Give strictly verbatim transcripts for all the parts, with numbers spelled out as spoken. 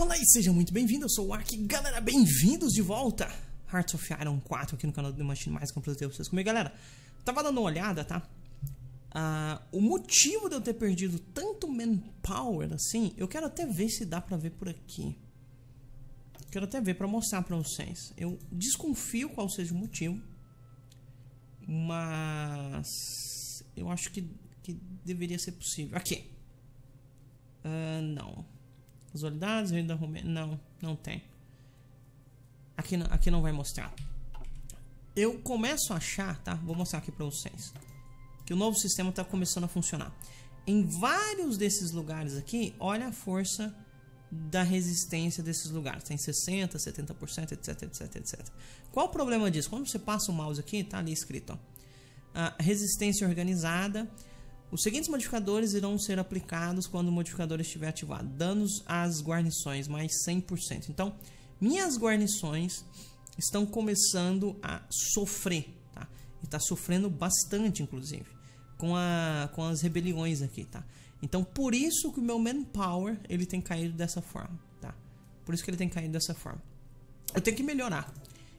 Olá e sejam muito bem-vindos, eu sou o Waka. Galera, bem-vindos de volta! Hearts of Iron quatro aqui no canal do Machine Mais Completo pra vocês comigo. Galera, tava dando uma olhada, tá? Ah, o motivo de eu ter perdido tanto manpower assim, eu quero até ver se dá pra ver por aqui. Quero até ver pra mostrar pra vocês. Eu desconfio qual seja o motivo, mas eu acho que, que deveria ser possível. Aqui. Ah, não. Casualidades, rei da Romênia. Não, não tem. Aqui não, aqui não vai mostrar. Eu começo a achar, tá? Vou mostrar aqui pra vocês. Que o novo sistema tá começando a funcionar. Em vários desses lugares aqui, olha a força da resistência desses lugares. Tem sessenta por cento, setenta por cento, etc, etc, et cetera. Qual o problema disso? Quando você passa o mouse aqui, tá ali escrito, ó. Ah, resistência organizada. Os seguintes modificadores irão ser aplicados quando o modificador estiver ativado. Danos às guarnições, mais cem por cento. Então, minhas guarnições estão começando a sofrer, tá? E tá sofrendo bastante, inclusive, com, a, com as rebeliões aqui, tá? Então, por isso que o meu manpower, ele tem caído dessa forma, tá? Por isso que ele tem caído dessa forma. Eu tenho que melhorar.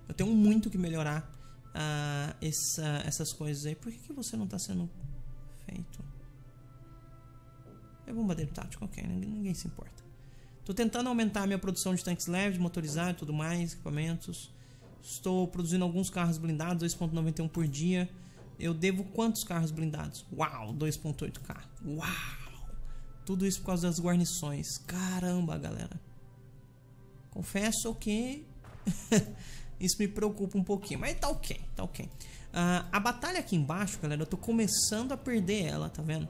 Eu tenho muito que melhorar uh, essa, essas coisas aí. Por que, que você não tá sendo... É bombardeiro tático, ok, ninguém se importa. Tô tentando aumentar a minha produção de tanques leves, motorizados e tudo mais, equipamentos. Estou produzindo alguns carros blindados, dois ponto noventa e um por dia. Eu devo quantos carros blindados? Uau, dois ponto oito K. Uau! Tudo isso por causa das guarnições. Caramba, galera. Confesso que isso me preocupa um pouquinho, mas tá ok, tá ok. Uh, a batalha aqui embaixo, galera, eu tô começando a perder ela, tá vendo?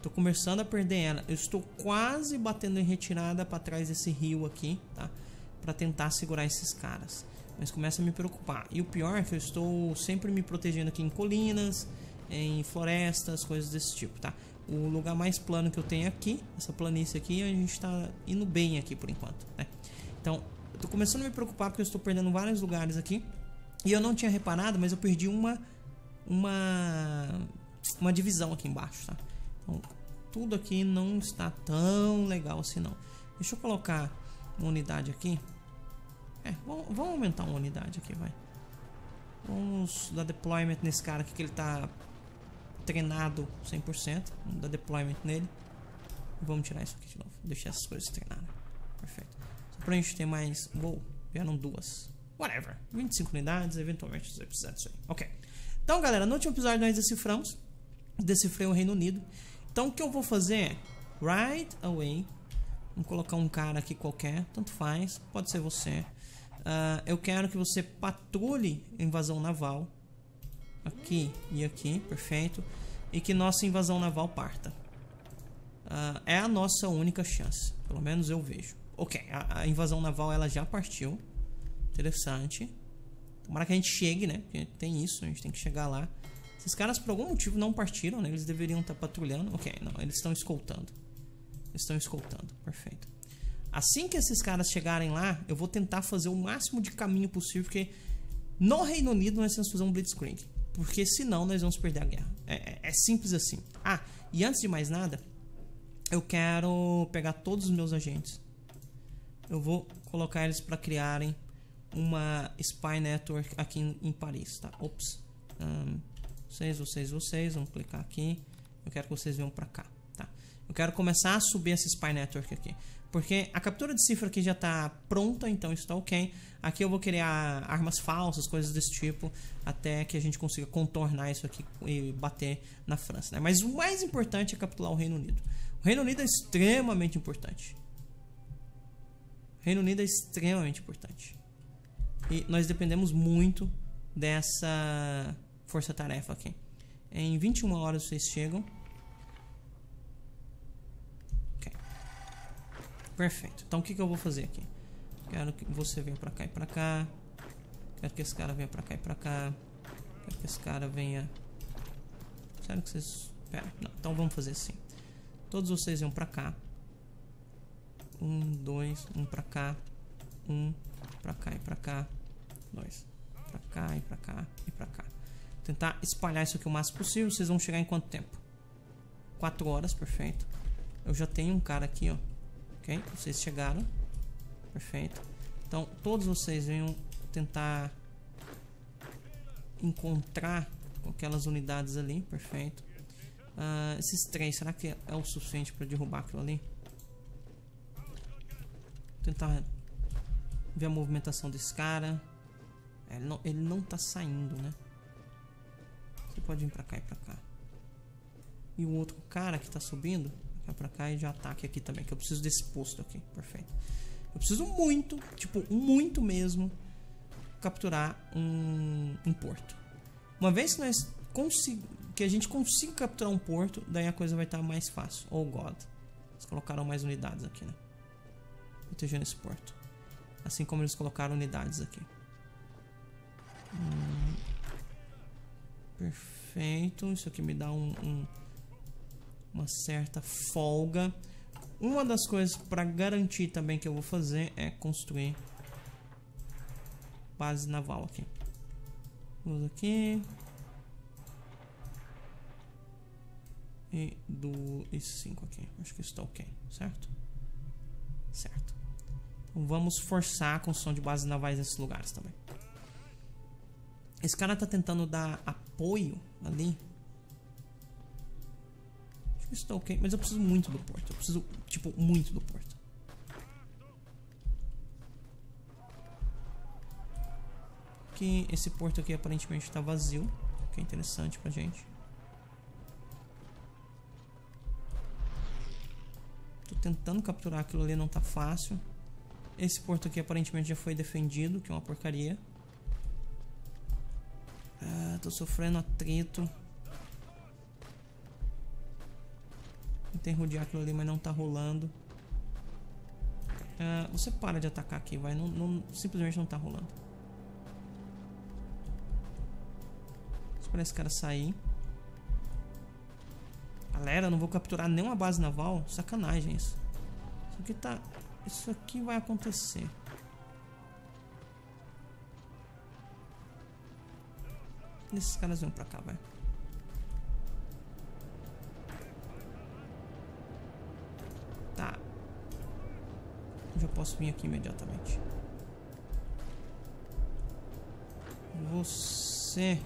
Tô começando a perder ela. Eu estou quase batendo em retirada pra trás desse rio aqui, tá? Pra tentar segurar esses caras. Mas começa a me preocupar. E o pior é que eu estou sempre me protegendo aqui em colinas, em florestas, coisas desse tipo, tá? O lugar mais plano que eu tenho aqui, essa planície aqui, a gente tá indo bem aqui por enquanto, né? Então, eu tô começando a me preocupar porque eu estou perdendo vários lugares aqui. E eu não tinha reparado, mas eu perdi uma uma uma divisão aqui embaixo, tá? Então, tudo aqui não está tão legal assim não. Deixa eu colocar uma unidade aqui. É, vamos, vamos aumentar uma unidade aqui, vai. Vamos dar deployment nesse cara aqui que ele tá treinado cem por cento. Vamos dar deployment nele. E vamos tirar isso aqui de novo. Deixar essas coisas treinadas. Perfeito. Só pra gente ter mais... Uou, vieram duas. Whatever, vinte e cinco unidades, eventualmente você vai precisar disso aí. Ok, então galera, no último episódio nós deciframos, decifrei o Reino Unido. Então o que eu vou fazer é, right away, vamos colocar um cara aqui qualquer, tanto faz, pode ser você. uh, Eu quero que você patrulhe a invasão naval, aqui e aqui, perfeito. E que nossa invasão naval parta. uh, É a nossa única chance, pelo menos eu vejo. Ok, a, a invasão naval ela já partiu. Interessante. Tomara que a gente chegue, né? Porque tem isso, a gente tem que chegar lá. Esses caras por algum motivo não partiram, né? Eles deveriam estar patrulhando. Ok, não, eles estão escoltando. Eles estão escoltando, perfeito. Assim que esses caras chegarem lá, eu vou tentar fazer o máximo de caminho possível. Porque no Reino Unido nós temos que fazer um blitzkrieg. Porque senão nós vamos perder a guerra. É, é, é simples assim. Ah, e antes de mais nada, eu quero pegar todos os meus agentes. Eu vou colocar eles para criarem uma spy network aqui em, em Paris, tá? Ops. Um, vocês, vocês, vocês. Vamos clicar aqui. Eu quero que vocês venham pra cá, tá? Eu quero começar a subir essa spy network aqui. Porque a captura de cifra aqui já tá pronta, então isso tá ok. Aqui eu vou criar armas falsas, coisas desse tipo. Até que a gente consiga contornar isso aqui e bater na França, né? Mas o mais importante é capturar o Reino Unido. O Reino Unido é extremamente importante. O Reino Unido é extremamente importante. E nós dependemos muito dessa força-tarefa aqui. Em vinte e uma horas vocês chegam. Ok. Perfeito. Então o que, que eu vou fazer aqui? Quero que você venha pra cá e pra cá. Quero que esse cara venha pra cá e pra cá. Quero que esse cara venha... Sério que vocês... Pera. Não. Então vamos fazer assim. Todos vocês venham pra cá. Um, dois, um pra cá. Um... Pra cá e pra cá. Dois. Pra cá e pra cá e pra cá. Tentar espalhar isso aqui o máximo possível. Vocês vão chegar em quanto tempo? Quatro horas, perfeito. Eu já tenho um cara aqui, ó. Ok? Vocês chegaram. Perfeito. Então todos vocês venham tentar encontrar aquelas unidades ali. Perfeito. Uh, esses três, será que é o suficiente para derrubar aquilo ali? Vou tentar ver a movimentação desse cara. Ele não, ele não tá saindo, né? Você pode vir pra cá e pra cá. E o outro cara que tá subindo vai pra cá e já ataque aqui também, que eu preciso desse posto aqui. Perfeito. Eu preciso muito, tipo, muito mesmo, capturar um, um porto. Uma vez que nós conseguimos, que a gente consiga capturar um porto, daí a coisa vai estar mais fácil. Oh god. Eles colocaram mais unidades aqui, né? Protegendo esse porto. Assim como eles colocaram unidades aqui. Hum. Perfeito. Isso aqui me dá um, um, uma certa folga. Uma das coisas para garantir também que eu vou fazer é construir base naval aqui. Vamos aqui. E do E cinco aqui. Acho que isso tá ok, certo? Certo. Então vamos forçar a construção de bases navais nesses lugares também. Esse cara tá tentando dar apoio ali. Acho que isso tá ok. Mas eu preciso muito do porto. Eu preciso, tipo, muito do porto. Que esse porto aqui aparentemente tá vazio. O que é interessante pra gente. Tentando capturar aquilo ali, não tá fácil. Esse porto aqui aparentemente já foi defendido, que é uma porcaria. Ah, tô sofrendo atrito. Tentei rodear aquilo ali, mas não tá rolando. Ah, você para de atacar aqui, vai. Não, não, simplesmente não tá rolando. Vamos esperar esse cara sair. Galera, eu não vou capturar nenhuma base naval. Sacanagem isso. Isso aqui tá... Isso aqui vai acontecer. Esses caras vão pra cá, vai. Tá. Eu já posso vir aqui imediatamente. Você...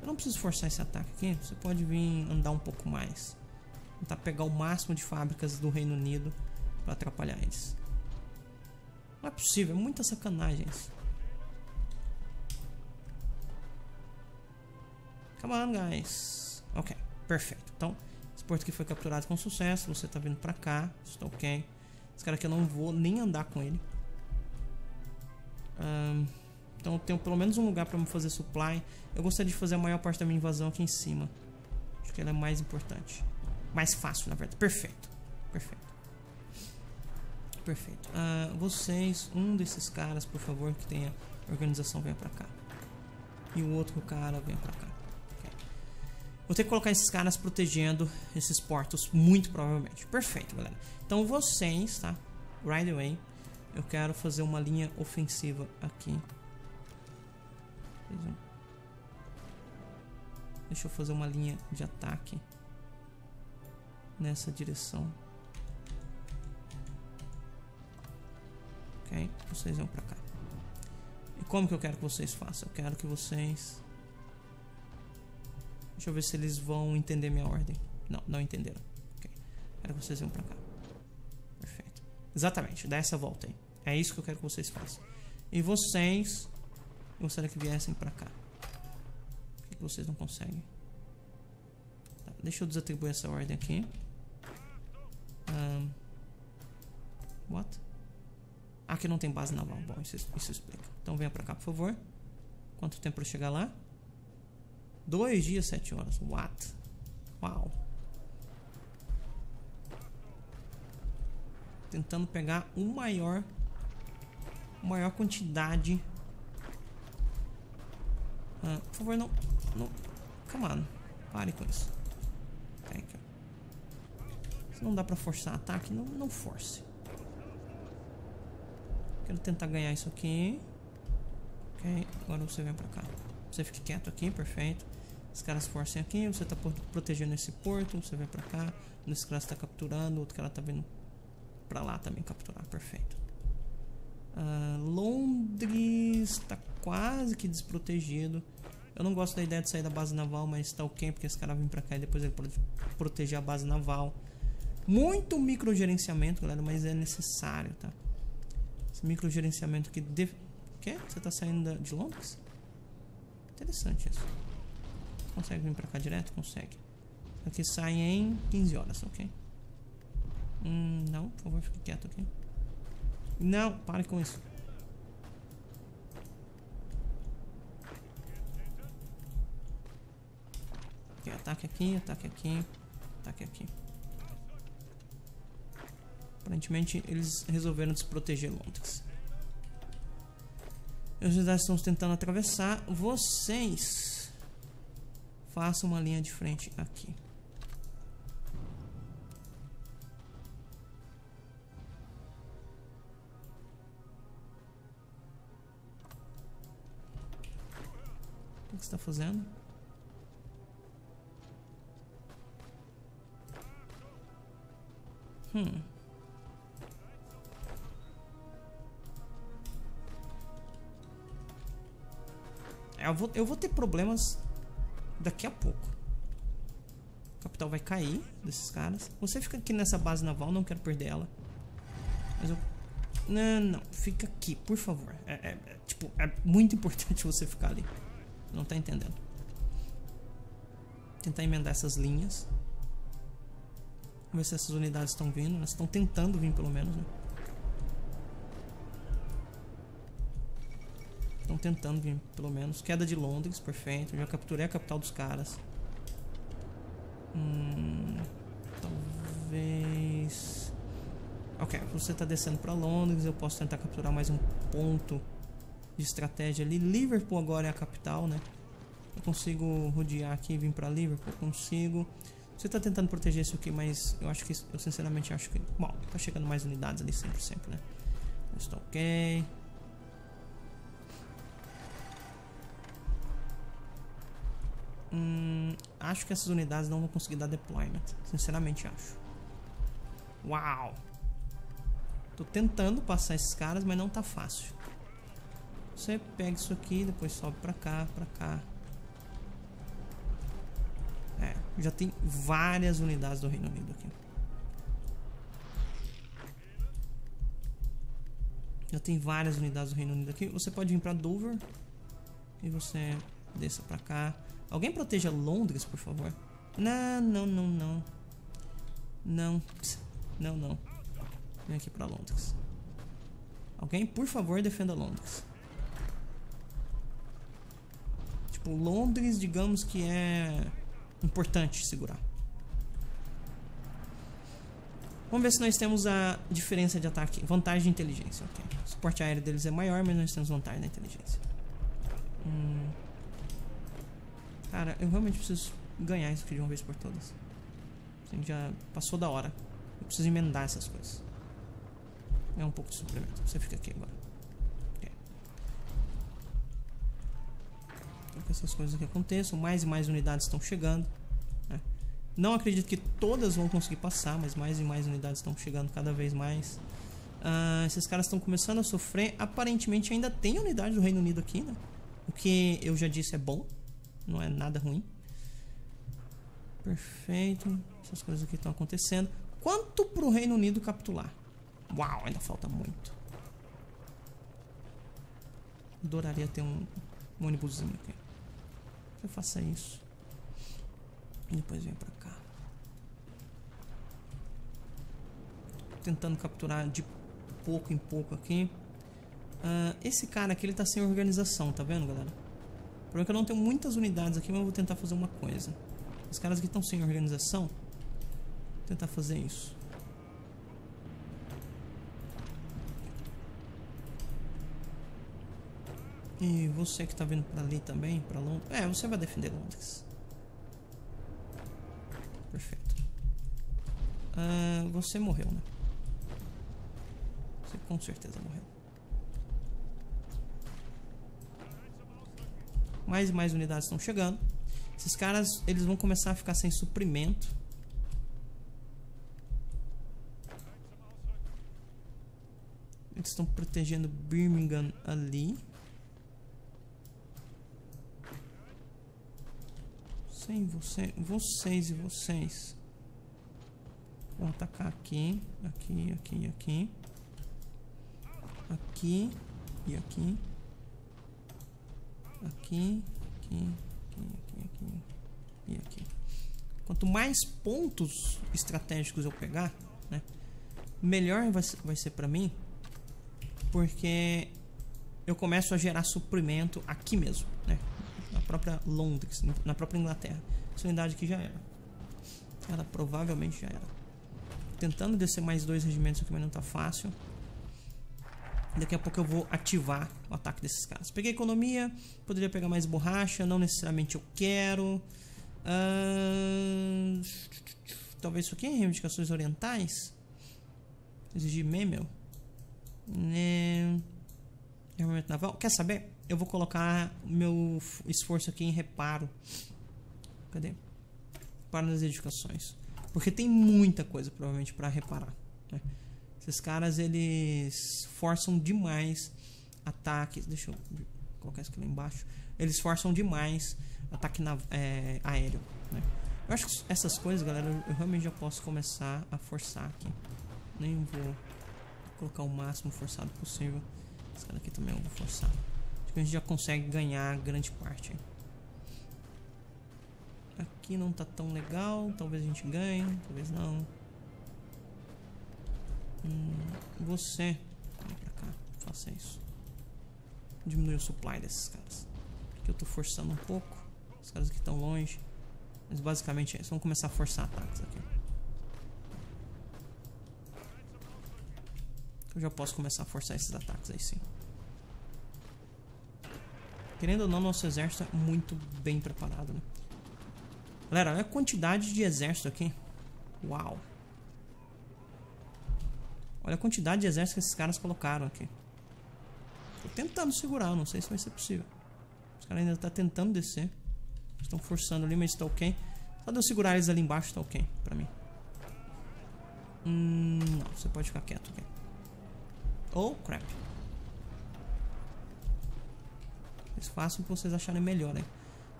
Eu não preciso forçar esse ataque aqui. Você pode vir andar um pouco mais. Tentar pegar o máximo de fábricas do Reino Unido para atrapalhar eles. Não é possível, é muita sacanagem isso. Come on, guys. Ok, perfeito. Então, esse porto aqui foi capturado com sucesso. Você tá vindo pra cá, isso tá ok. Esse cara aqui eu não vou nem andar com ele. Ahn... Um... Então eu tenho pelo menos um lugar para me fazer supply. Eu gostaria de fazer a maior parte da minha invasão aqui em cima. Acho que ela é mais importante. Mais fácil, na verdade. Perfeito. Perfeito. Perfeito. Uh, vocês, um desses caras, por favor, que tenha organização, venha para cá. E o outro cara, venha para cá. Okay. Vou ter que colocar esses caras protegendo esses portos, muito provavelmente. Perfeito, galera. Então vocês, tá? Right away. Eu quero fazer uma linha ofensiva aqui. Deixa eu fazer uma linha de ataque nessa direção. Ok, vocês vão pra cá. E como que eu quero que vocês façam? Eu quero que vocês... Deixa eu ver se eles vão entender minha ordem. Não, não entenderam. Ok, quero que vocês vão pra cá. Perfeito. Exatamente, dá essa volta aí. É isso que eu quero que vocês façam. E vocês... Eu gostaria que viessem pra cá. Por que vocês não conseguem? Tá, deixa eu desatribuir essa ordem aqui. Um, what? Ah, aqui não tem base naval. Bom, isso, isso explica. Então venha pra cá, por favor. Quanto tempo pra eu chegar lá? Dois dias, sete horas. What? Uau. Tentando pegar o maior... maior quantidade... Uh, por favor, não, não. Come on. Pare com isso. Thank you. Se não dá pra forçar ataque, não, não force. Quero tentar ganhar isso aqui. Ok, agora você vem pra cá. Você fica quieto aqui, perfeito. Os caras forcem aqui, você tá protegendo esse porto. Você vem pra cá. Um desses caras tá capturando, o outro cara tá vindo pra lá também capturar, perfeito. Ah, Londres tá quase que desprotegido. Eu não gosto da ideia de sair da base naval, mas tá ok, porque esse cara vem pra cá e depois ele pode proteger a base naval. Muito microgerenciamento, galera, mas é necessário, tá? Esse microgerenciamento aqui... De... Quê? Você tá saindo de Londres? Interessante isso. Consegue vir pra cá direto? Consegue. Aqui sai em quinze horas, ok? Hum, não, por favor, fique quieto aqui. Okay? Não, pare com isso. Ok, ataque aqui, ataque aqui, ataque aqui. Aparentemente eles resolveram desproteger Londres. Os exércitos estão tentando atravessar. Vocês façam uma linha de frente aqui. O que você está fazendo? Hum. Eu vou, eu vou ter problemas daqui a pouco. O capital vai cair desses caras. Você fica aqui nessa base naval, não quero perder ela. Mas eu... Não, não, fica aqui, por favor. É, é, é, tipo, é muito importante você ficar ali. Não tá entendendo. Tentar emendar essas linhas. Vamos ver se essas unidades estão vindo. Elas estão tentando vir, pelo menos, né? Estão tentando vir, pelo menos. Queda de Londres, perfeito. Eu já capturei a capital dos caras. Hum, talvez... Ok, você tá descendo pra Londres. Eu posso tentar capturar mais um ponto de estratégia ali. Liverpool agora é a capital, né? Eu consigo rodear aqui e vir pra Liverpool. Consigo. Você tá tentando proteger isso aqui, mas eu acho que... Eu sinceramente acho que... Bom, tá chegando mais unidades ali sempre, sempre, né? Está ok. Hum, acho que essas unidades não vão conseguir dar deployment. Sinceramente acho. Uau! Tô tentando passar esses caras, mas não tá fácil. Você pega isso aqui, depois sobe pra cá, pra cá. É, já tem várias unidades do Reino Unido aqui. Já tem várias unidades do Reino Unido aqui. Você pode vir pra Dover. E você desça pra cá. Alguém proteja Londres, por favor. Não, não, não, não. Não, não, não. Vem aqui pra Londres. Alguém, por favor, defenda Londres. Tipo, Londres, digamos que é importante segurar. Vamos ver se nós temos a diferença de ataque. Vantagem de inteligência, ok. O suporte aéreo deles é maior, mas nós temos vantagem na inteligência. Hum... Cara, eu realmente preciso ganhar isso aqui de uma vez por todas. Assim, já passou da hora. Eu preciso emendar essas coisas. É um pouco de suplemento. Você fica aqui agora. Ok. Então, que essas coisas aqui aconteçam. Mais e mais unidades estão chegando, né? Não acredito que todas vão conseguir passar, mas mais e mais unidades estão chegando cada vez mais. Ah, esses caras estão começando a sofrer. Aparentemente ainda tem unidade do Reino Unido aqui, né? O que eu já disse é bom. Não é nada ruim. Perfeito. Essas coisas aqui estão acontecendo. Quanto pro Reino Unido capitular? Uau, ainda falta muito. Adoraria ter um, um ônibusinho aqui. Eu faça isso. E depois venho pra cá. Tentando capturar de pouco em pouco aqui. Uh, esse cara aqui, ele tá sem organização, tá vendo, galera? O problema é que eu não tenho muitas unidades aqui, mas eu vou tentar fazer uma coisa. Os caras aqui estão sem organização. Vou tentar fazer isso. E você que tá vindo pra ali também, pra Londres. É, você vai defender Londres. Perfeito. Ah, você morreu, né? Você com certeza morreu. Mais e mais unidades estão chegando. Esses caras, eles vão começar a ficar sem suprimento. Eles estão protegendo Birmingham ali. Sem você, vocês e vocês. Vou atacar aqui, aqui, aqui, aqui. Aqui e aqui. Aqui, aqui, aqui, aqui, aqui e aqui. Quanto mais pontos estratégicos eu pegar, né, melhor vai ser, vai ser pra mim. Porque eu começo a gerar suprimento aqui mesmo, né, na própria Londres, na própria Inglaterra. Essa unidade aqui já era. Ela provavelmente já era. Tentando descer mais dois regimentos aqui, mas não tá fácil. Daqui a pouco eu vou ativar o ataque desses caras. Peguei economia, poderia pegar mais borracha, não necessariamente eu quero. Uh... Talvez isso aqui é reivindicações orientais. Exigir memel. Armamento naval. Quer saber? Eu vou colocar meu esforço aqui em reparo. Cadê? Reparo nas edificações. Porque tem muita coisa provavelmente para reparar, né? Esses caras, eles forçam demais ataques. Deixa eu colocar isso aqui lá embaixo. Eles forçam demais ataque na, é, aéreo, né? Eu acho que essas coisas, galera, eu realmente já posso começar a forçar aqui. Nem vou colocar o máximo forçado possível. Esse cara aqui também eu vou forçar. Acho que a gente já consegue ganhar grande parte. Aqui não tá tão legal. Talvez a gente ganhe, talvez não. Hum, você vem pra cá, faça isso. Diminui o supply desses caras. Aqui eu tô forçando um pouco. Os caras aqui estão longe. Mas basicamente é isso. Vamos começar a forçar ataques aqui. Eu já posso começar a forçar esses ataques aí sim. Querendo ou não, nosso exército é muito bem preparado, né? Galera, olha a quantidade de exército aqui. Uau! Olha a quantidade de exército que esses caras colocaram aqui. Tô tentando segurar, não sei se vai ser possível. Os caras ainda estão tentando descer. Estão forçando ali, mas tá ok. Só de eu segurar eles ali embaixo tá ok pra mim. Hum, não, você pode ficar quieto aqui. Oh, crap. Vocês façam o que vocês acharem melhor, né?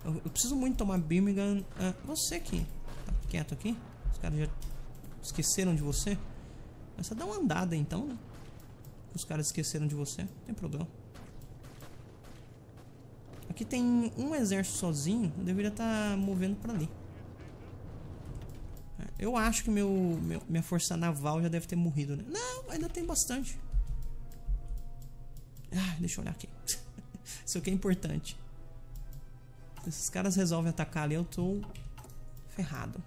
Eu, eu preciso muito tomar Birmingham. Uh, você aqui. Tá quieto aqui. Os caras já esqueceram de você. Mas só dá uma andada então, né? Os caras esqueceram de você, não tem problema. Aqui tem um exército sozinho. Eu deveria estar tá movendo pra ali. Eu acho que meu, meu, minha força naval já deve ter morrido, né? Não, ainda tem bastante. Ah, deixa eu olhar aqui. Isso aqui é importante. Se esses caras resolvem atacar ali, eu tô ferrado.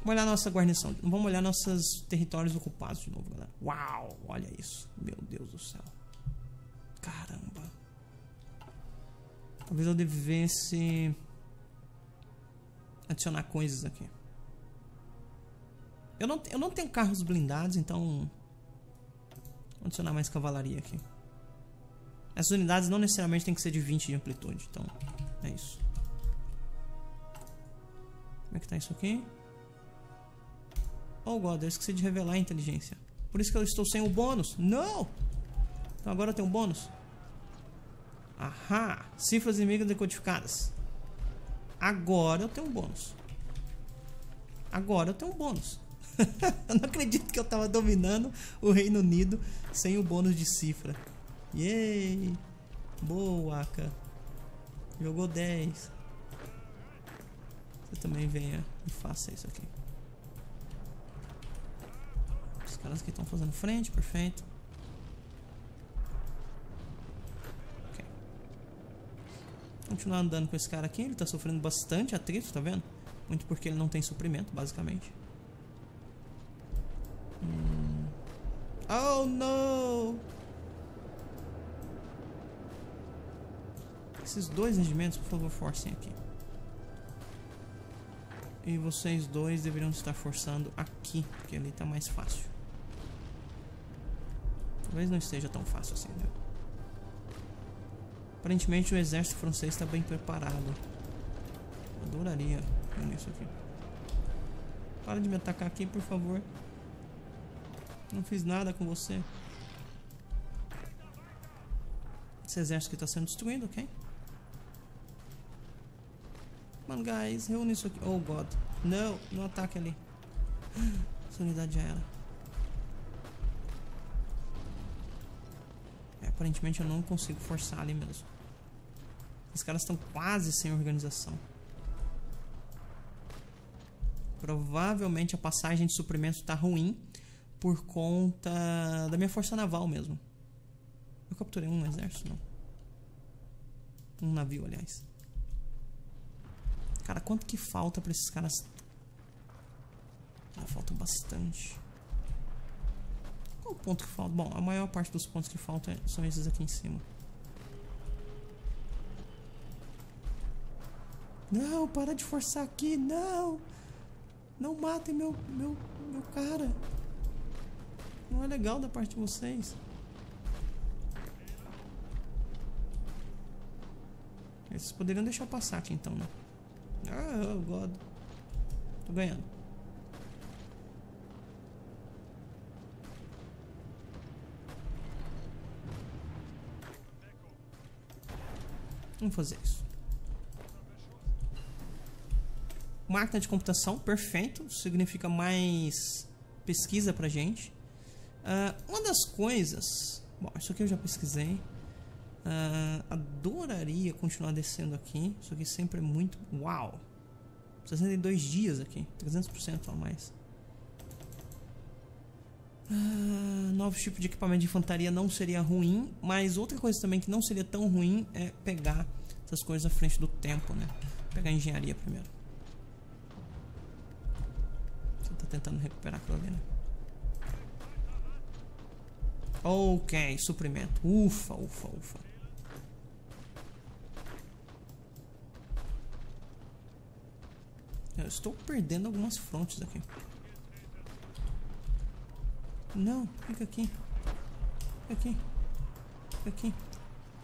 Vamos olhar nossa guarnição. Vamos olhar nossos territórios ocupados de novo, galera. Uau, olha isso. Meu Deus do céu. Caramba. Talvez eu devesse adicionar coisas aqui. Eu não, eu não tenho carros blindados, então vou adicionar mais cavalaria aqui. Essas unidades não necessariamente tem que ser de vinte de amplitude, então é isso. Como é que tá isso aqui? Oh God, eu esqueci de revelar a inteligência. Por isso que eu estou sem o bônus. Não! Então agora eu tenho um bônus. Ahá! Cifras inimigas decodificadas. Agora eu tenho um bônus. Agora eu tenho um bônus. Eu não acredito que eu estava dominando o Reino Unido sem o bônus de cifra. Yay! Boa, Waka. Jogou dez. Você também venha e faça isso aqui. Caras que estão fazendo frente, perfeito. Ok. Continuar andando com esse cara aqui. Ele tá sofrendo bastante atrito, tá vendo? Muito porque ele não tem suprimento, basicamente. Hum. Oh, não! Esses dois regimentos, por favor, forcem aqui. E vocês dois deveriam estar forçando aqui, porque ali tá mais fácil. Talvez não esteja tão fácil assim, né? Aparentemente o exército francês está bem preparado. Eu adoraria ver isso aqui. Para de me atacar aqui, por favor. Não fiz nada com você. Esse exército que tá sendo destruído, ok? Mano, guys, reúne isso aqui. Oh, God. Não, não ataque ali. Essa unidade já era. É, aparentemente eu não consigo forçar ali mesmo. Os caras estão quase sem organização. Provavelmente a passagem de suprimentos tá ruim por conta da minha força naval mesmo. Eu capturei um exército, não. Um navio, aliás. Cara, quanto que falta pra esses caras? Ah, falta bastante. Qual o ponto que falta? Bom, a maior parte dos pontos que faltam são esses aqui em cima. Não, para de forçar aqui, não! Não matem meu, meu, meu cara. Não é legal da parte de vocês. Eles poderiam deixar eu passar aqui então, né? Ah, God. Tô ganhando. Vamos fazer isso. Máquina de computação, perfeito. Significa mais pesquisa pra gente. Uh, uma das coisas... Bom, isso aqui eu já pesquisei. Uh, adoraria continuar descendo aqui. Isso aqui sempre é muito... Uau! sessenta e dois dias aqui. trezentos por cento a mais. Uh, novos tipos de equipamento de infantaria não seria ruim. Mas outra coisa também que não seria tão ruim é pegar essas coisas à frente do tempo, né? Vou pegar a engenharia primeiro. Tentando recuperar aquilo ali, né? Ok, suprimento. Ufa, ufa, ufa. Eu estou perdendo algumas frontes aqui. Não, fica aqui. Fica aqui. Fica aqui.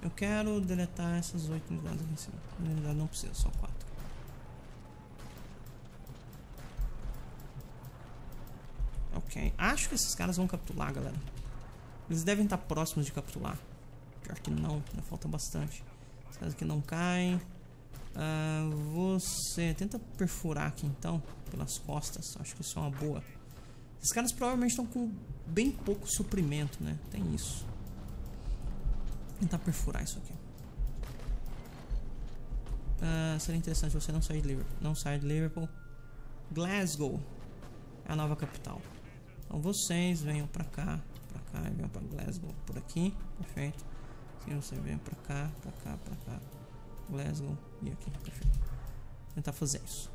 Eu quero deletar essas oito unidades aqui em cima. Na verdade não precisa, só quatro. Okay. Acho que esses caras vão capitular, galera. Eles devem estar próximos de capitular. Pior que não, né? Falta bastante. Esses caras aqui não caem. Ah, você tenta perfurar aqui então, pelas costas. Acho que isso é uma boa. Esses caras provavelmente estão com bem pouco suprimento, né? Tem isso. Tentar perfurar isso aqui. Ah, seria interessante você não sair de Liverpool. Não sair de Liverpool. Glasgow é a nova capital. Então vocês venham pra cá, pra cá e venham pra Glasgow por aqui, perfeito. Assim você vem pra cá, pra cá, pra cá, Glasgow e aqui, perfeito. Vou tentar fazer isso.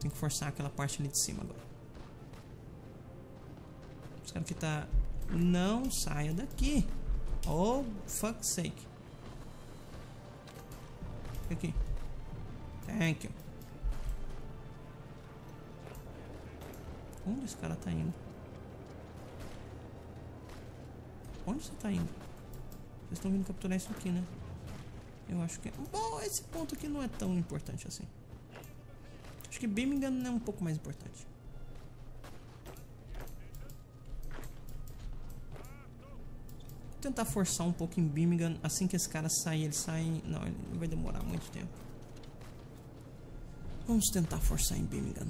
Tem que forçar aquela parte ali de cima agora. Os caras que tá... Não saia daqui! Oh, fuck's sake! Fica aqui. Thank you. Onde esse cara tá indo? Onde você tá indo? Vocês estão vindo capturar isso aqui, né? Eu acho que... Bom, esse ponto aqui não é tão importante assim. Acho que Birmingham é um pouco mais importante. Vou tentar forçar um pouco em Birmingham. Assim que esse cara sair, ele sai... Não, ele vai demorar muito tempo. Vamos tentar forçar em Birmingham.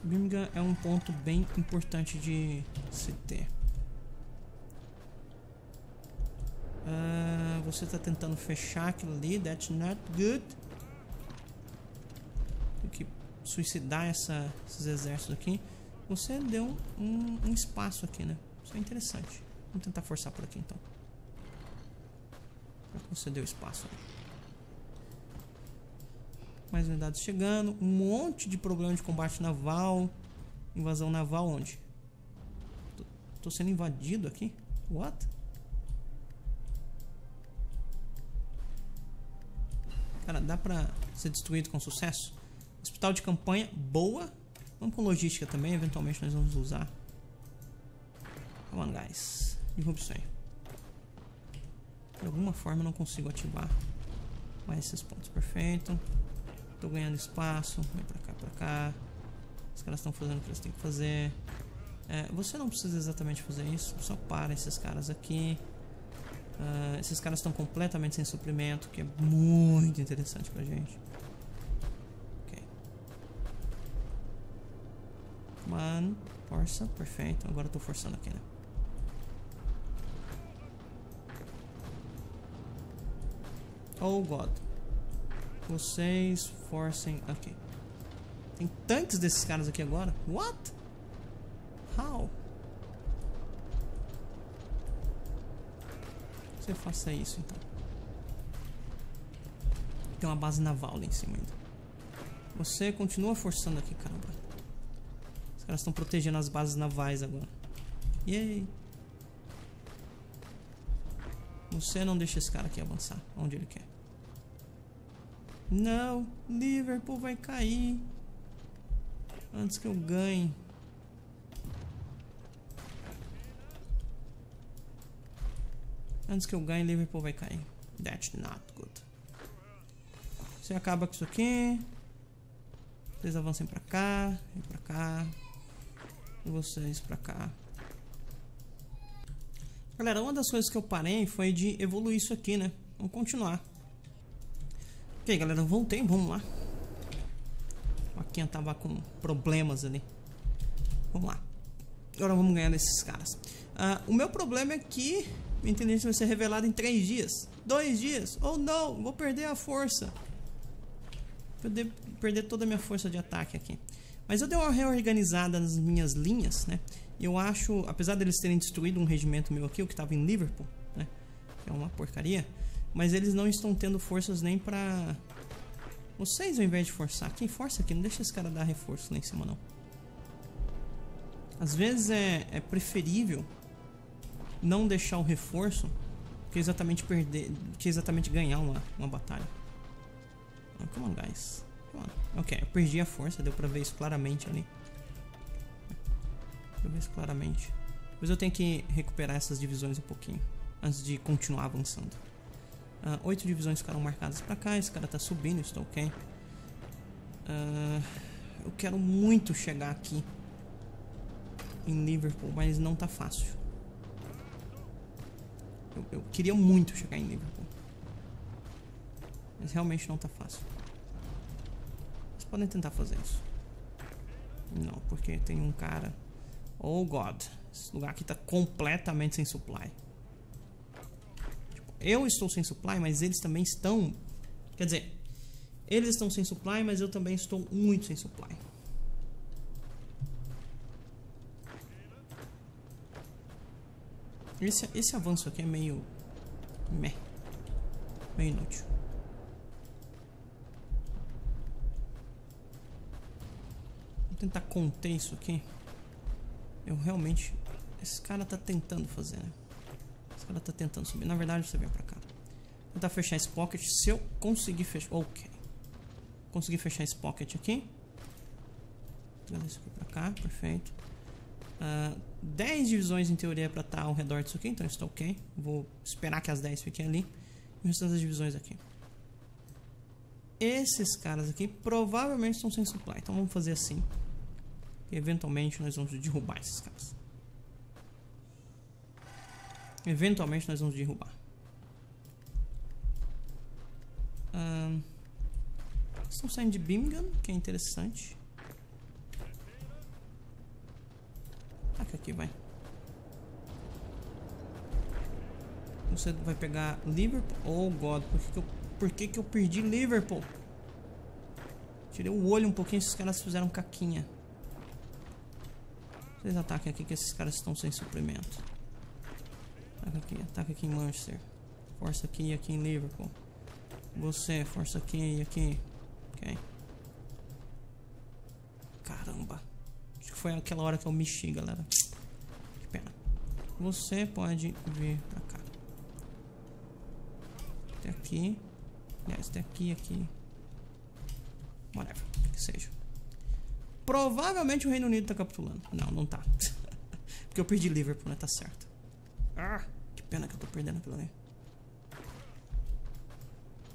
Birmingham é um ponto bem importante de se ter. Uh, você está tentando fechar aquilo ali. That's not good. Tem que suicidar essa, esses exércitos aqui. Você deu um, um espaço aqui, né? Isso é interessante. Vamos tentar forçar por aqui, então. Você deu espaço ali. Mais unidades chegando. Um monte de problema de combate naval. Invasão naval onde? Tô, tô sendo invadido aqui? What? Cara, dá pra ser destruído com sucesso? Hospital de campanha, boa. Vamos com logística também, eventualmente nós vamos usar. Come on, guys. Derruba isso aí. De alguma forma eu não consigo ativar mais esses pontos. Perfeito. Tô ganhando espaço, vem pra cá, pra cá. Os caras estão fazendo o que eles têm que fazer. É, você não precisa exatamente fazer isso, só para esses caras aqui. Uh, esses caras estão completamente sem suprimento, que é muito interessante pra gente. Ok. Come on, força, perfeito. Agora eu tô forçando aqui, né? Oh God. Vocês forcem aqui. Okay. Tem tanques desses caras aqui agora? What? How? Você faça isso então. Tem uma base naval lá em cima ainda. Você continua forçando aqui, cara. Os caras estão protegendo as bases navais agora. Yay! Você não deixa esse cara aqui avançar onde ele quer. Não, Liverpool vai cair antes que eu ganhe. Antes que eu ganhe, Liverpool vai cair. That's not good. Você acaba com isso aqui. Vocês avancem pra cá, e pra cá, e vocês pra cá. Galera, uma das coisas que eu parei foi de evoluir isso aqui, né? Vamos continuar. Ok, galera, voltei, vamos lá. O Aquinha tava com problemas ali. Vamos lá. Agora vamos ganhar desses caras. Uh, o meu problema é que minha inteligência vai ser revelada em três dias. Dois dias. Oh, não, vou perder a força. Perder, perder toda a minha força de ataque aqui. Mas eu dei uma reorganizada nas minhas linhas, né? E eu acho, apesar deles terem destruído um regimento meu aqui, o que estava em Liverpool, né? Que é uma porcaria. Mas eles não estão tendo forças nem pra... Vocês, ao invés de forçar... Quem força aqui? Não deixa esse cara dar reforço lá em cima, não. Às vezes é, é preferível não deixar o reforço que exatamente perder... Que exatamente ganhar uma, uma batalha. Oh, come on, guys. Come on. Ok, eu perdi a força. Deu pra ver isso claramente ali. Deixa eu ver isso claramente. Mas eu tenho que recuperar essas divisões um pouquinho antes de continuar avançando. Uh, oito divisões ficaram marcadas pra cá. Esse cara tá subindo, isso tá ok. Uh, eu quero muito chegar aqui em Liverpool, mas não tá fácil. Eu, eu queria muito chegar em Liverpool, mas realmente não tá fácil. Vocês podem tentar fazer isso. Não, porque tem um cara... Oh God, esse lugar aqui tá completamente sem supply. Tipo, eu estou sem supply, mas eles também estão. Quer dizer, eles estão sem supply, mas eu também estou muito sem supply. Esse, esse avanço aqui é meio... Meh. Meio inútil. Vou tentar conter isso aqui. Eu realmente... Esse cara tá tentando fazer, né? Esse cara tá tentando subir. Na verdade, você vem pra cá. Vou tentar fechar esse pocket. Se eu conseguir fechar... Ok. Consegui fechar esse pocket aqui. Vou isso aqui pra cá. Perfeito. Uh, dez divisões, em teoria, é pra estar ao redor disso aqui. Então isso tá ok. Vou esperar que as dez fiquem ali. E o restante das divisões aqui. Esses caras aqui provavelmente estão sem supply. Então vamos fazer assim. E eventualmente nós vamos derrubar esses caras. Eventualmente nós vamos derrubar. Um, estão saindo de Birmingham, que é interessante. Taca aqui, vai. Você vai pegar Liverpool. Oh God, por que que eu, por que que eu perdi Liverpool? Tirei o olho um pouquinho, esses caras fizeram caquinha. Vocês ataquem aqui que esses caras estão sem suprimento. Ataca aqui, ataca aqui em Manchester. Força aqui e aqui em Liverpool. Você, força aqui e aqui. Ok. Caramba. Acho que foi aquela hora que eu mexi, galera. Que pena. Você pode vir pra cá. Até aqui. Aliás, até aqui e aqui. Whatever, que seja. Provavelmente o Reino Unido tá capitulando. Não, não tá. Porque eu perdi Liverpool, né? Tá certo. Ah, que pena que eu tô perdendo aquilo ali.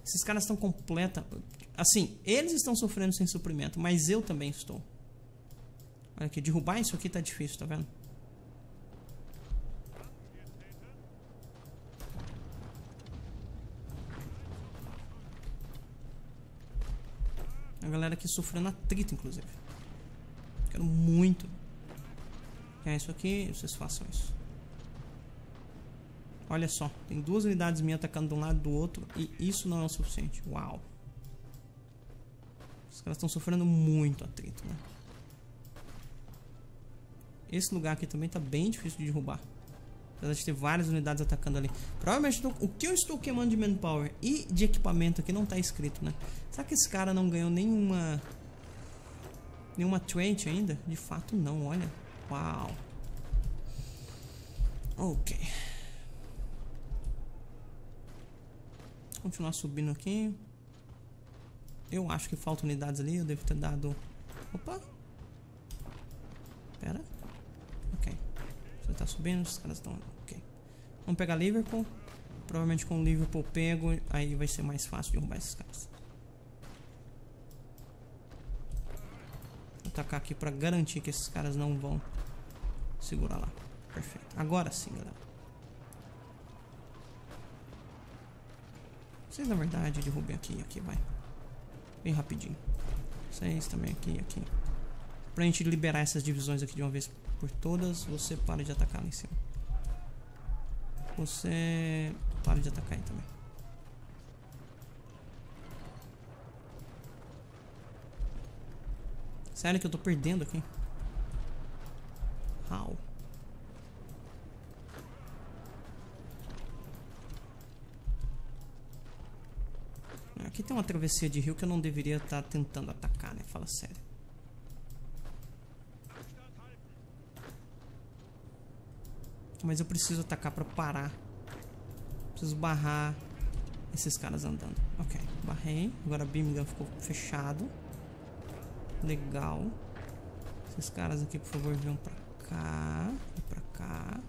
Esses caras estão completa... Assim, eles estão sofrendo sem suprimento, mas eu também estou. Olha aqui, derrubar isso aqui tá difícil, tá vendo? A galera aqui sofrendo atrito, inclusive. Quero muito. É isso aqui, vocês façam isso. Olha só, tem duas unidades minhas atacando de um lado e do outro. E isso não é o suficiente. Uau. Os caras estão sofrendo muito atrito, né? Esse lugar aqui também tá bem difícil de derrubar. Apesar de ter várias unidades atacando ali. Provavelmente o que eu estou queimando de manpower e de equipamento aqui não tá escrito, né? Será que esse cara não ganhou nenhuma... Nenhuma trait ainda? De fato não, olha. Uau. Ok. Continuar subindo aqui. Eu acho que faltam unidades ali. Eu devo ter dado... Opa. Pera. Ok. Você tá subindo, os caras estão... Ok. Vamos pegar Liverpool. Provavelmente com o Liverpool pego, aí vai ser mais fácil derrubar esses caras. Vou atacar aqui pra garantir que esses caras não vão segurar lá. Perfeito. Agora sim, galera. Vocês, na verdade, derrubem aqui e aqui, vai. Bem rapidinho. Vocês também aqui e aqui. Pra gente liberar essas divisões aqui de uma vez por todas, você para de atacar lá em cima. Você... para de atacar aí também. Sério que eu tô perdendo aqui? How? Aqui tem uma travessia de rio que eu não deveria estar tentando atacar, né? Fala sério. Mas eu preciso atacar pra parar. Preciso barrar esses caras andando. Ok, barrei. Agora Birmingham ficou fechado. Legal. Esses caras aqui, por favor, venham pra cá. E pra cá.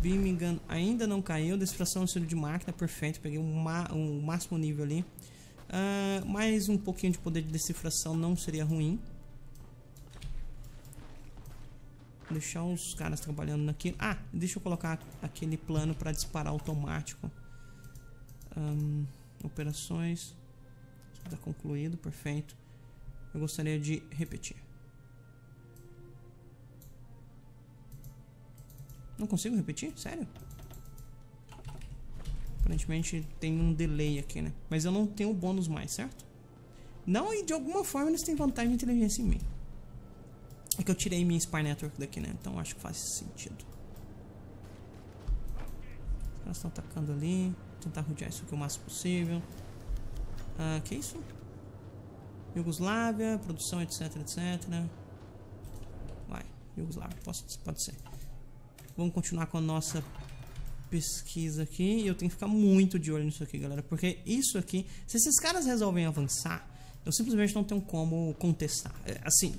Birmingham ainda não caiu. Destruição do de máquina, perfeito. Peguei um, um máximo nível ali. uh, Mais um pouquinho de poder de decifração não seria ruim. Deixar os caras trabalhando naquilo. Ah, deixa eu colocar aquele plano para disparar automático. um, Operações. Está concluído, perfeito. Eu gostaria de repetir. Não consigo repetir? Sério? Aparentemente tem um delay aqui, né? Mas eu não tenho bônus mais, certo? Não, e de alguma forma eles têm vantagem de inteligência em mim. É que eu tirei minha Spy Network daqui, né? Então acho que faz sentido. Os caras estão atacando ali. Vou tentar rodear isso aqui o máximo possível. Ah, que isso? Iugoslávia, produção, etc, etcétera. Vai, Iugoslávia, pode ser. Vamos continuar com a nossa pesquisa aqui. E eu tenho que ficar muito de olho nisso aqui, galera. Porque isso aqui... Se esses caras resolvem avançar, eu simplesmente não tenho como contestar. Assim,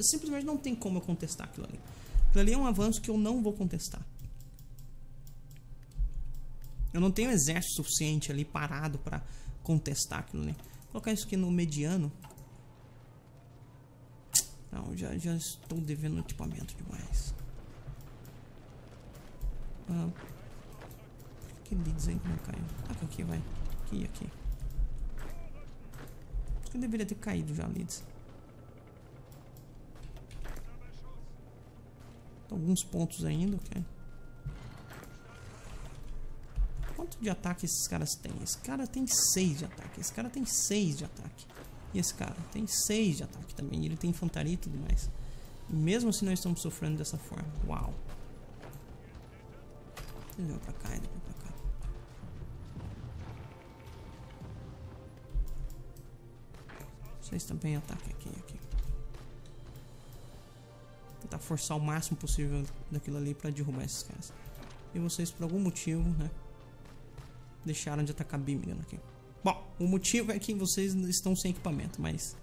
simplesmente não tem como eu contestar aquilo ali. Aquilo ali é um avanço que eu não vou contestar. Eu não tenho exército suficiente ali parado pra contestar aquilo ali. Vou colocar isso aqui no mediano. Não, já, já estou devendo equipamento demais. Ah, que leads aí que não caiu? Taca aqui, vai. Aqui e aqui. Acho que eu deveria ter caído já, leads. Alguns pontos ainda, ok. Quanto de ataque esses caras têm? Esse cara tem seis de ataque. Esse cara tem seis de ataque. E esse cara tem seis de ataque também. Ele tem infantaria e tudo mais. E mesmo assim nós estamos sofrendo dessa forma. Uau. Ele veio pra cá, ele veio pra cá. Vocês também ataquem aqui, aqui. Tentar forçar o máximo possível daquilo ali pra derrubar esses caras. E vocês, por algum motivo, né, deixaram de atacar Birmingham aqui. Bom, o motivo é que vocês estão sem equipamento, mas...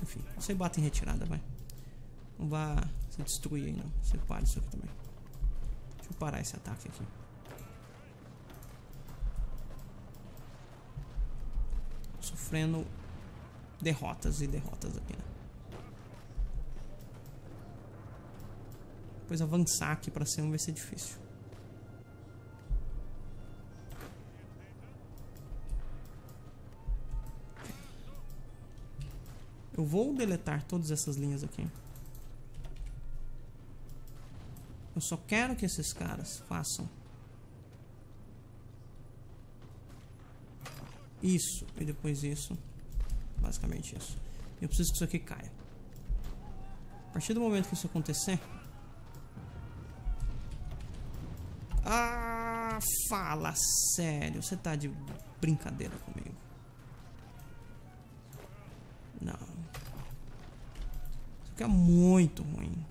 Enfim, você bate em retirada, vai. Não vá se destruir aí, não. Você para isso aqui também. Deixa eu parar esse ataque aqui. Sofrendo derrotas e derrotas aqui, né? Depois avançar aqui pra cima vai ser difícil. Eu vou deletar todas essas linhas aqui. Eu só quero que esses caras façam isso e depois isso. Basicamente isso. Eu preciso que isso aqui caia. A partir do momento que isso acontecer... Ah, fala sério. Você tá de brincadeira comigo. Não. Isso aqui é muito ruim.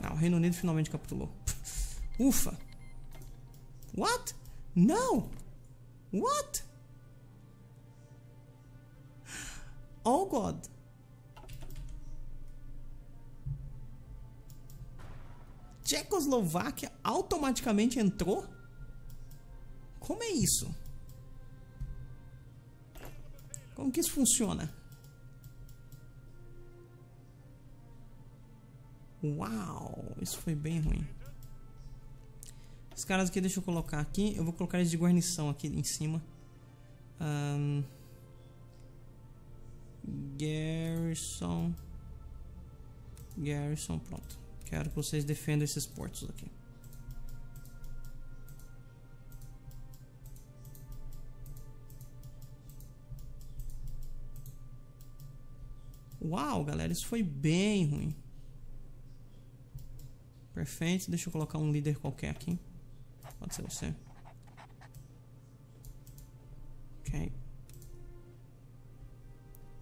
Ah, o Reino Unido finalmente capitulou. Ufa. What? Não. What? Oh, God. Tchecoslováquia automaticamente entrou? Como é isso? Como que isso funciona? Uau, isso foi bem ruim. Os caras aqui, deixa eu colocar aqui. Eu vou colocar eles de guarnição aqui em cima. Ahn... Um... Garrison. Garrison, pronto. Quero que vocês defendam esses portos aqui. Uau, galera, isso foi bem ruim. Perfeito, deixa eu colocar um líder qualquer aqui. Pode ser você. Ok.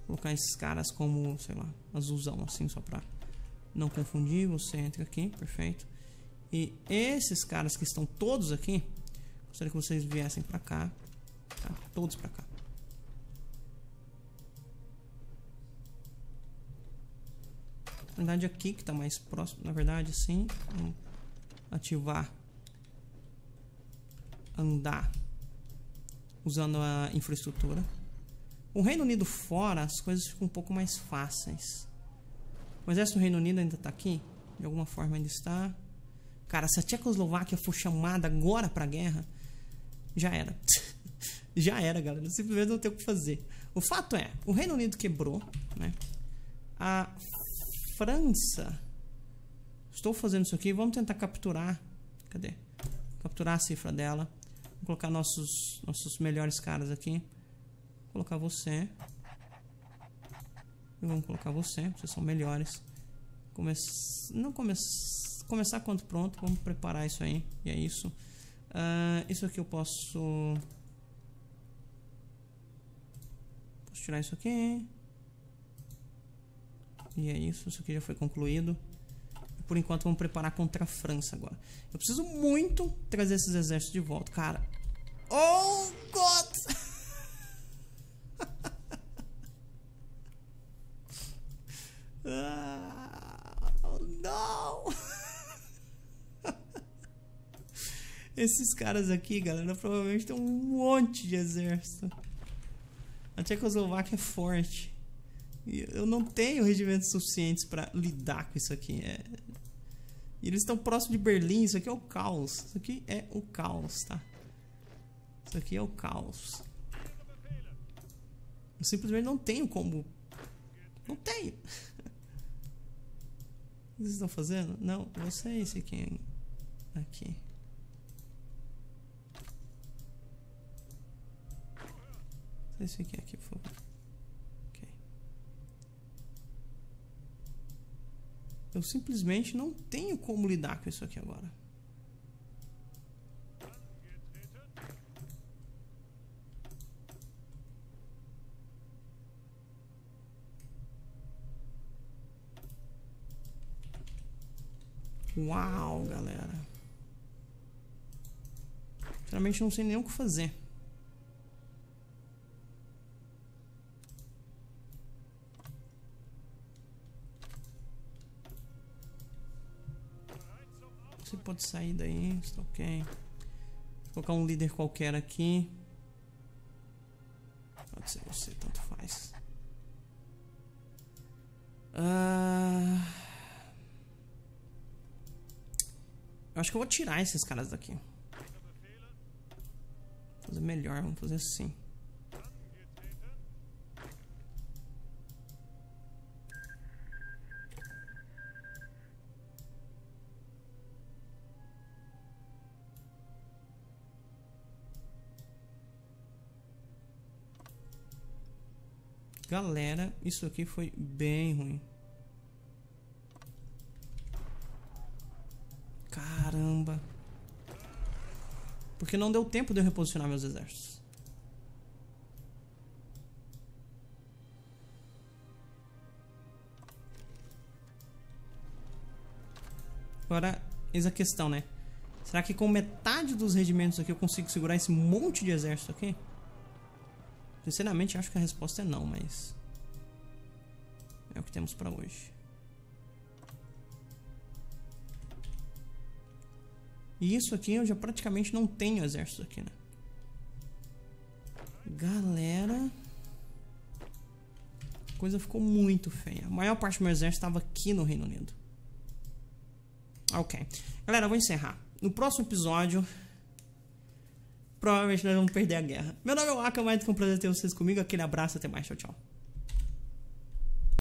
Colocar esses caras como, sei lá, azulzão assim, só pra não confundir. Você entra aqui, perfeito. E esses caras que estão todos aqui, gostaria que vocês viessem pra cá, tá? Todos pra cá. Na verdade aqui que tá mais próximo, na verdade sim. Vamos ativar. Andar. Usando a infraestrutura. O Reino Unido fora, as coisas ficam um pouco mais fáceis. O exército do Reino Unido ainda tá aqui? De alguma forma ainda está. Cara, se a Tchecoslováquia for chamada agora pra guerra, já era. Já era, galera. Simplesmente não tem o que fazer. O fato é, o Reino Unido quebrou, né? A França... Estou fazendo isso aqui. Vamos tentar capturar... Cadê? Capturar a cifra dela. Vou colocar nossos, nossos melhores caras aqui. Colocar você. E vamos colocar você. Vocês são melhores. Come... Não come... Começar quando pronto. Vamos preparar isso aí. E é isso. Uh, isso aqui eu posso... Posso tirar isso aqui. E é isso. Isso aqui já foi concluído. E por enquanto vamos preparar contra a França agora. Eu preciso muito trazer esses exércitos de volta. Cara. Oh, God! Oh, não! Esses caras aqui, galera, provavelmente tem um monte de exército. A Tchecoslováquia é forte. E eu não tenho regimentos suficientes pra lidar com isso aqui. É... E eles estão próximo de Berlim. Isso aqui é o caos. Isso aqui é o caos, tá? Isso aqui é o caos. Eu simplesmente não tenho como. Não tenho. O que vocês estão fazendo? Não, você é esse aqui. Aqui. Esse aqui, aqui, por favor. Ok. Eu simplesmente não tenho como lidar com isso aqui agora. Uau, galera. Sinceramente não sei nem o que fazer. Você pode sair daí, está ok. Vou colocar um líder qualquer aqui. Pode ser você, tanto faz. Ah... acho que eu vou tirar esses caras daqui. Vou fazer melhor, vamos fazer assim. Galera, isso aqui foi bem ruim. Caramba. Porque não deu tempo de eu reposicionar meus exércitos. Agora, eis a questão, né? Será que com metade dos regimentos aqui eu consigo segurar esse monte de exército aqui? Sinceramente, acho que a resposta é não, mas é o que temos pra hoje. E isso aqui eu já praticamente não tenho exército aqui, né? Galera, a coisa ficou muito feia. A maior parte do meu exército estava aqui no Reino Unido. Ok. Galera, eu vou encerrar. No próximo episódio... provavelmente nós vamos perder a guerra. Meu nome é Waka, mais um prazer ter vocês comigo. Aquele abraço, até mais, tchau, tchau.